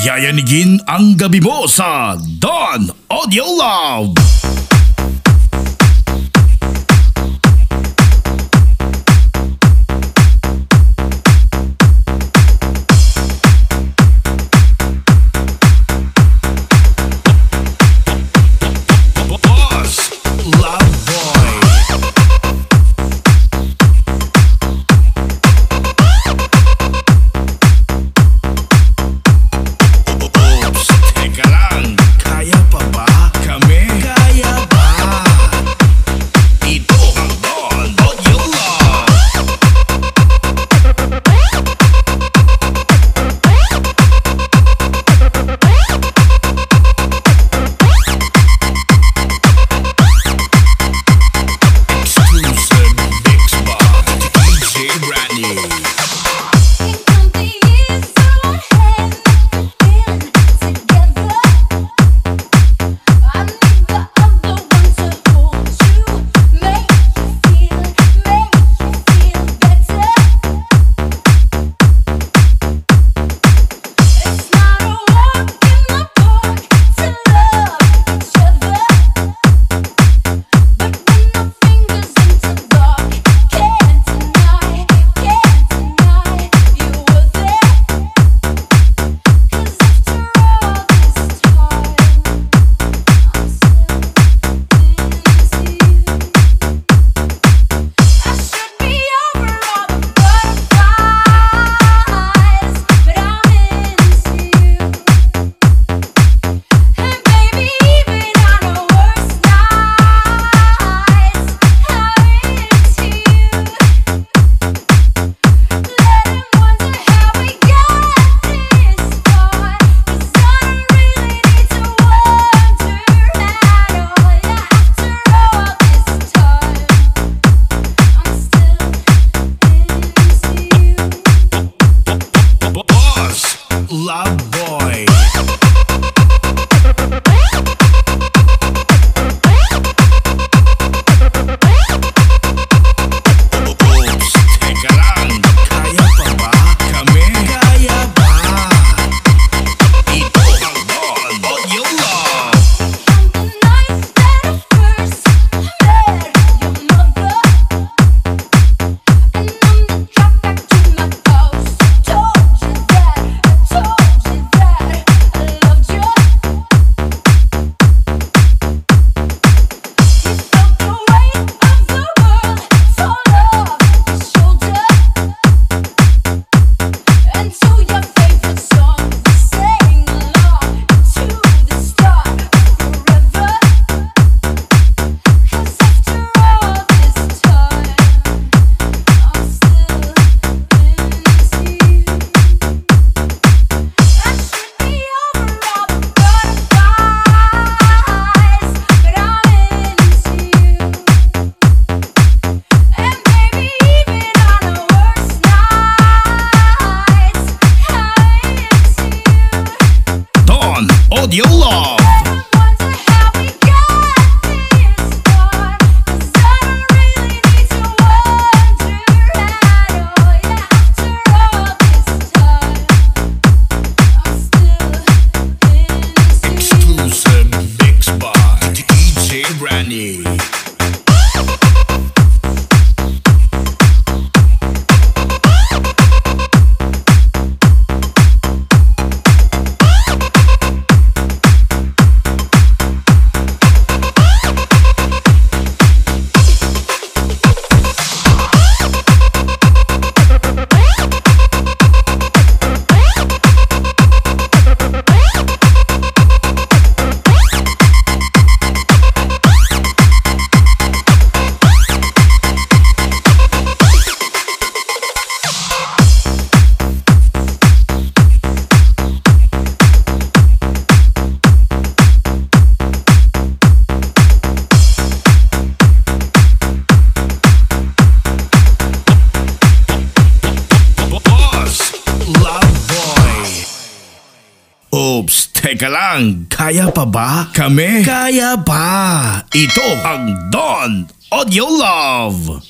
Yayanigin ang gabi mo sa DONNAUDIOLab. Love boy. DONNAUDIOLab. Exclusive mix by DJ Randy. Oops, teka lang, kaya pa ba? Kami? Kaya pa! Ito ang DONNAUDIOLab.